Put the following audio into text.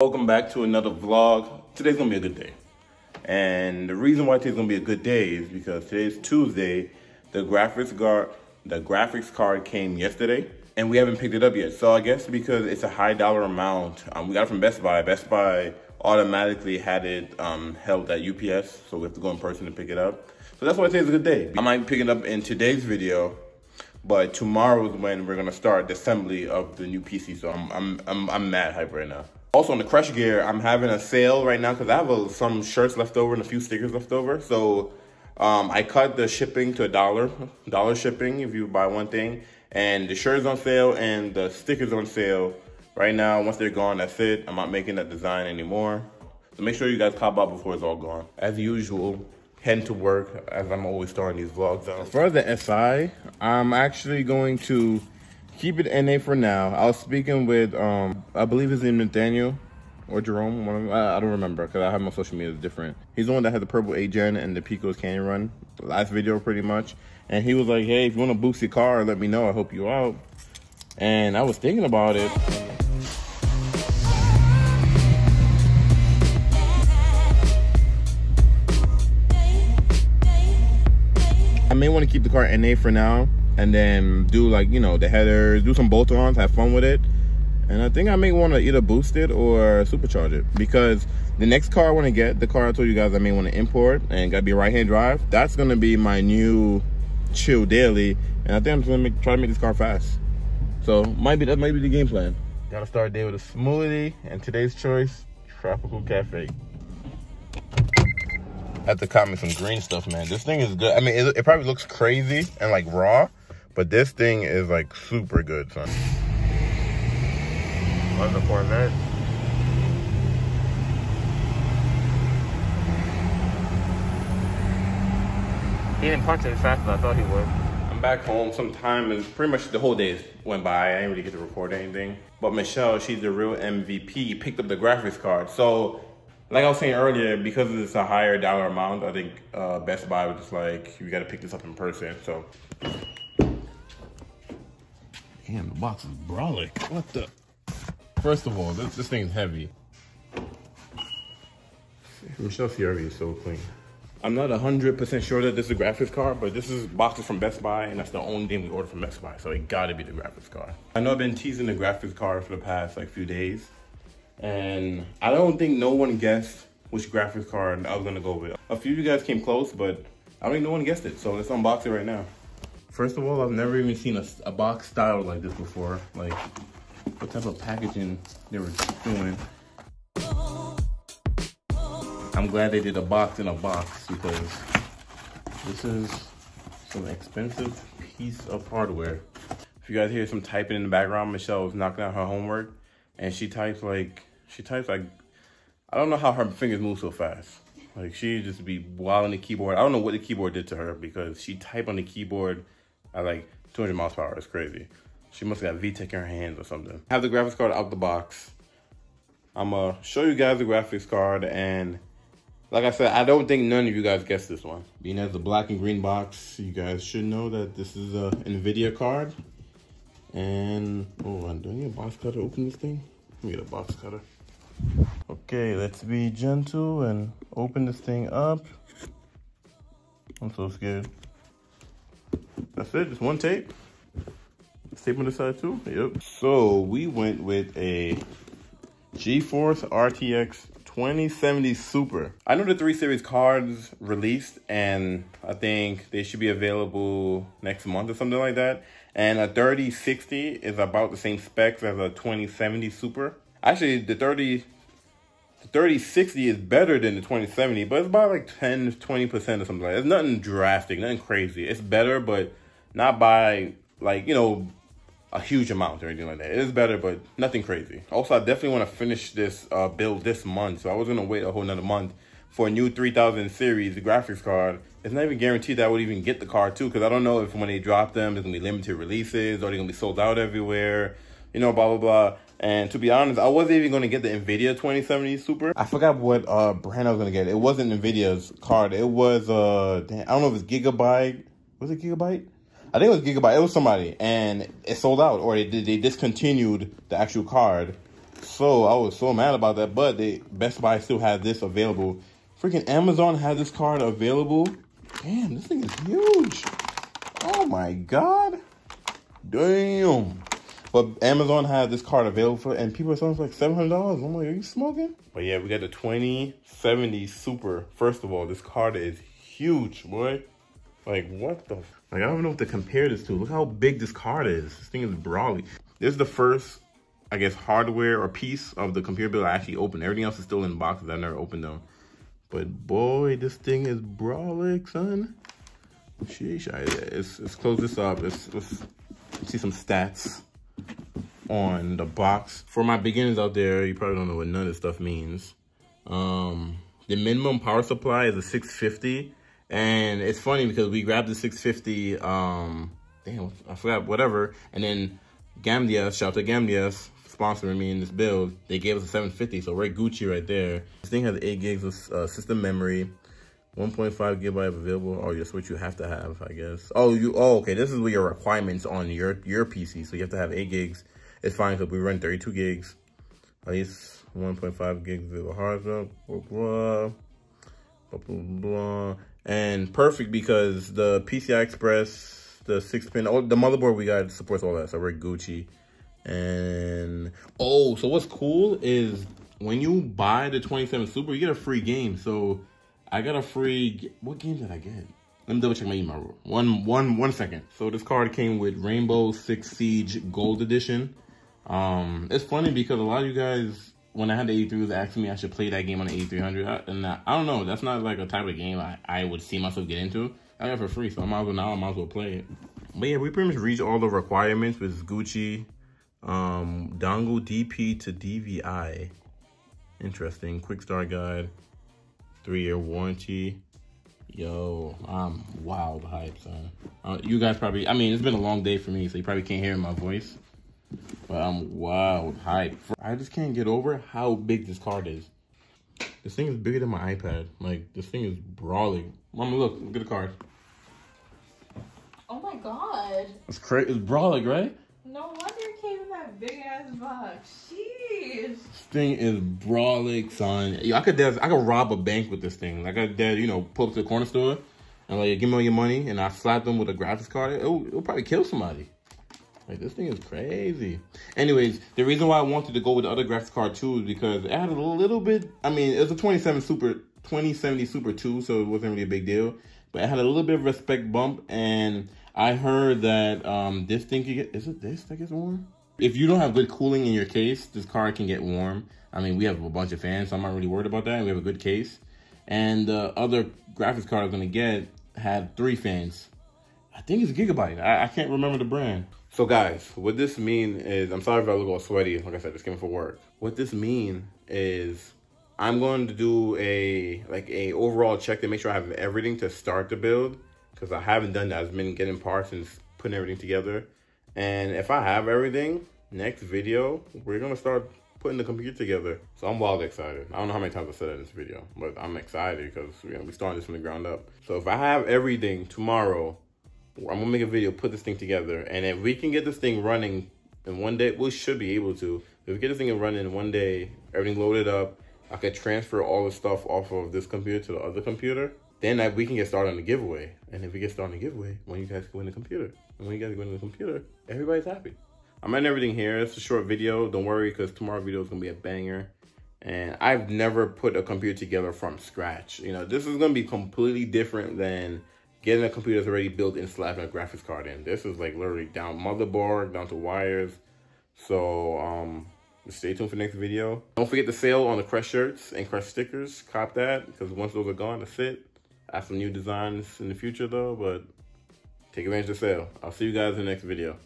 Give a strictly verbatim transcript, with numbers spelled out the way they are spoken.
Welcome back to another vlog. Today's gonna be a good day. And the reason why today's gonna be a good day is because today's Tuesday. The graphics card, the graphics card came yesterday and we haven't picked it up yet. So I guess because it's a high dollar amount, um, we got it from Best Buy. Best Buy automatically had it um, held at U P S. So we have to go in person to pick it up. So that's why today's a good day. I might pick it up in today's video, but tomorrow is when we're gonna start the assembly of the new P C. So I'm, I'm, I'm, I'm mad hype right now. Also on the KRESH gear, I'm having a sale right now because I have a, some shirts left over and a few stickers left over. So um, I cut the shipping to a dollar, dollar shipping if you buy one thing. And the shirt is on sale and the stickers on sale right now. Once they're gone, that's it. I'm not making that design anymore. So make sure you guys cop out before it's all gone. As usual, heading to work as I'm always starting these vlogs out. As far as the S I, I'm actually going to keep it N A for now. I was speaking with, um, I believe his name is Nathaniel or Jerome. One of them. I, I don't remember because I have my social media different. He's the one that had the purple A-Gen and the Pico's Canyon Run last video pretty much. And he was like, hey, if you want to boost your car, let me know. I help you out. And I was thinking about it. I may want to keep the car N A for now. And then do like, you know, the headers, do some bolt-ons, have fun with it. And I think I may want to either boost it or supercharge it. Because the next car I want to get, the car I told you guys I may want to import and got to be right-hand drive, that's going to be my new chill daily. And I think I'm going to try to make this car fast. So might be that might be the game plan. Got to start the day with a smoothie. And today's choice, Tropical Cafe. I have to cop me some green stuff, man. This thing is good. I mean, it, it probably looks crazy and like raw. But this thing is like super good, son. Love the Corvette. He didn't punch it as fast as I thought he would. I'm back home sometime, and pretty much the whole day went by. I didn't really get to record anything. But Michelle, she's the real M V P, picked up the graphics card. So, like I was saying earlier, because it's a higher dollar amount, I think uh, Best Buy was just like, you gotta pick this up in person, so. Damn, the box is brawling. What the? First of all, this, this thing is heavy. Michelle Fiori is so clean. I'm not one hundred percent sure that this is a graphics card, but this is boxes from Best Buy, and that's the only thing we ordered from Best Buy, so it gotta be the graphics card. I know I've been teasing the graphics card for the past like few days, and I don't think no one guessed which graphics card I was gonna go with. A few of you guys came close, but I don't think no one guessed it, so let's unbox it right now. First of all, I've never even seen a, a box styled like this before. Like, what type of packaging they were doing. I'm glad they did a box in a box because this is some expensive piece of hardware. If you guys hear some typing in the background, Michelle was knocking out her homework and she types like, she types like, I don't know how her fingers move so fast. Like, she just be wild on the keyboard. I don't know what the keyboard did to her because she typed on the keyboard at like two hundred miles per hour. It's crazy. She must have got V TEC in her hands or something. I have the graphics card out the box. I'm going to show you guys the graphics card. And like I said, I don't think none of you guys guessed this one. Being as the black and green box, you guys should know that this is a Nvidia card. And, oh, do I need a box cutter to open this thing? Let me get a box cutter. Okay, let's be gentle and open this thing up. I'm so scared. That's it, just one tape. Let's tape on the side too, yep. So we went with a GeForce R T X twenty seventy Super. I know the three series cards released and I think they should be available next month or something like that. And a thirty sixty is about the same specs as a twenty seventy Super. Actually, the thirty sixty is better than the twenty seventy, but it's about like ten, twenty percent or something like that. It's nothing drastic, nothing crazy. It's better, but not by like, you know, a huge amount or anything like that. It is better, but nothing crazy. Also, I definitely want to finish this uh, build this month, so I was going to wait a whole nother month for a new three thousand series graphics card. It's not even guaranteed that I would even get the card too, because I don't know if when they drop them, there's going to be limited releases, or they're going to be sold out everywhere, you know, blah, blah, blah. And to be honest, I wasn't even going to get the Nvidia twenty seventy Super. I forgot what uh, brand I was going to get. It wasn't Nvidia's card. It was, uh, damn, I don't know if it's Gigabyte. Was it Gigabyte? I think it was Gigabyte. It was somebody. And it sold out, or they, they discontinued the actual card. So I was so mad about that, but they, Best Buy still has this available. Freaking Amazon has this card available. Damn, this thing is huge. Oh my God. Damn. But Amazon has this card available for, and people are selling for like seven hundred dollars. I'm like, are you smoking? But yeah, we got the twenty seventy Super. First of all, this card is huge, boy. Like, what the? F like, I don't know what to compare this to. Look how big this card is. This thing is brawly. This is the first, I guess, hardware or piece of the computer build I actually opened. Everything else is still in boxes. I never opened them. But boy, this thing is brawlic, son. Sheesh. I, it's, let's close this up. Let's, let's see some stats on the box. For my beginners out there, you probably don't know what none of this stuff means. Um, the minimum power supply is a six fifty. And it's funny because we grabbed the six fifty, um, damn, I forgot, whatever. And then Gamdias, shout out to Gamdias, sponsoring me in this build. They gave us a seven fifty, so we're Gucci right there. This thing has eight gigs of uh, system memory, one point five gigabyte available. Oh, that's what you have to have, I guess. Oh, you, oh, okay, this is what your requirements on your, your P C. So you have to have eight gigs. It's fine because we run thirty-two gigs, at least one point five gigs available hard drive, blah, blah, blah, blah, blah. And perfect because the P C I Express, the six pin, oh, the motherboard we got supports all that, so we're Gucci. And oh, so what's cool is when you buy the twenty seventy Super, you get a free game. So I got a free, what game did I get? Let me double check my email. One, one, one second. So this card came with Rainbow Six Siege Gold Edition. Um, it's funny because a lot of you guys, when I had the eighty-three, was asking me I should play that game on the eighty-three hundred, and I, I don't know. That's not like a type of game I, I would see myself get into. I got it for free, so I might as well now. I might as well play it. But yeah, we pretty much reached all the requirements with Gucci, um, dongle D P to D V I. Interesting. Quick start guide, three-year warranty. Yo, I'm wild hype, son. Uh, you guys probably, I mean, it's been a long day for me, so you probably can't hear my voice. But I'm wild hype. I just can't get over how big this card is. This thing is bigger than my iPad. Like, this thing is brawling. Mama, look, look at the card. Oh my God. It's crazy. It's brawling, right? No wonder it came in that big ass box. Jeez. This thing is brawling, son. Yo, I could I could rob a bank with this thing. Like I did, you know, pull up to the corner store and like, give me all your money, and I slap them with a graphics card. It'll, it'll probably kill somebody. Like, this thing is crazy. Anyways, the reason why I wanted to go with the other graphics card too is because it had a little bit, I mean, it was a twenty seventy Super, twenty seventy Super two, so it wasn't really a big deal. But it had a little bit of respect bump, and I heard that um, this thing could get, is it this that gets warm? If you don't have good cooling in your case, this card can get warm. I mean, we have a bunch of fans, so I'm not really worried about that, and we have a good case. And the other graphics card I was gonna get had three fans. I think it's Gigabyte, I, I can't remember the brand. So guys, what this mean is, I'm sorry if I look all sweaty, like I said, this came for work. What this mean is I'm going to do a, like a overall check to make sure I have everything to start the build, because I haven't done that. I've been getting parts and putting everything together. And if I have everything, next video, we're gonna start putting the computer together. So I'm wildly excited. I don't know how many times I said that in this video, but I'm excited because you know, we started this from the ground up. So if I have everything tomorrow, I'm gonna make a video, put this thing together, and if we can get this thing running in one day, we should be able to. If we get this thing running in one day, everything loaded up, I could transfer all the stuff off of this computer to the other computer. Then I, we can get started on the giveaway. And if we get started on the giveaway, when you guys go in the computer, and when you guys go in the computer, everybody's happy. I'm ending everything here. It's a short video. Don't worry, because tomorrow's video is gonna be a banger. And I've never put a computer together from scratch. You know, this is gonna be completely different than getting a computer that's already built and slapping a graphics card in. This is like literally down motherboard, down to wires. So um, stay tuned for the next video. Don't forget the sale on the KRESH shirts and KRESH stickers. Cop that, because once those are gone, that's it. I have some new designs in the future though, but take advantage of the sale. I'll see you guys in the next video.